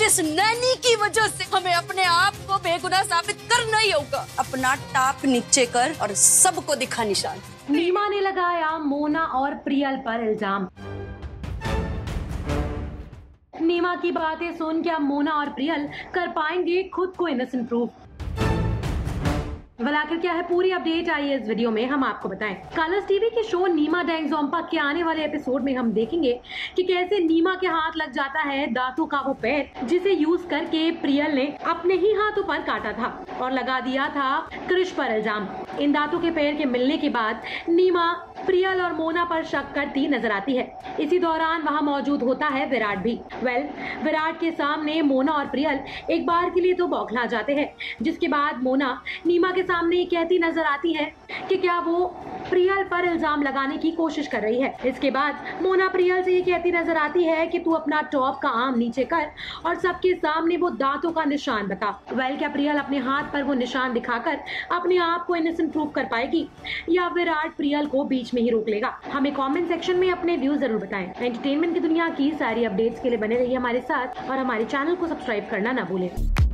जिस नैनी की वजह से हमें अपने आप को बेगुनाह साबित करना ही होगा। अपना टाप नीचे कर और सबको दिखा निशान। नीमा ने लगाया मोना और प्रियल पर इल्जाम। नीमा की बातें सुन के अब मोना और प्रियल कर पाएंगे खुद को इनोसेंट प्रूफ। वाला क्या है पूरी अपडेट आई है इस वीडियो में, हम आपको बताएं। कलर्स टीवी के शो नीमा डेंगजोम्प के आने वाले एपिसोड में हम देखेंगे कि कैसे नीमा के हाथ लग जाता है दांतों का वो पैर जिसे यूज करके प्रियल ने अपने ही हाथों पर काटा था और लगा दिया था क्रिश पर इल्जाम। इन दांतों के पैर के मिलने के बाद नीमा प्रियल और मोना पर शक करती नजर आती है। इसी दौरान वहाँ मौजूद होता है विराट भी। विराट के सामने मोना और प्रियल एक बार के लिए तो बौखला जाते हैं, जिसके बाद मोना नीमा के सामने कहती नजर आती है कि क्या वो प्रियल पर इल्जाम लगाने की कोशिश कर रही है। इसके बाद मोना प्रियल से ये कहती नजर आती है कि तू अपना टॉप का आर्म नीचे कर और सबके सामने वो दांतों का निशान बता। क्या प्रियल अपने हाथ पर वो निशान दिखाकर अपने आप को इनोसेंट प्रूव कर पाएगी या विराट प्रियल को बीच में ही रोक लेगा? हमें कमेंट सेक्शन में अपने व्यू जरूर बताएं। एंटरटेनमेंट की दुनिया की सारी अपडेट्स के लिए बने रहिए हमारे साथ और हमारे चैनल को सब्सक्राइब करना ना भूलें।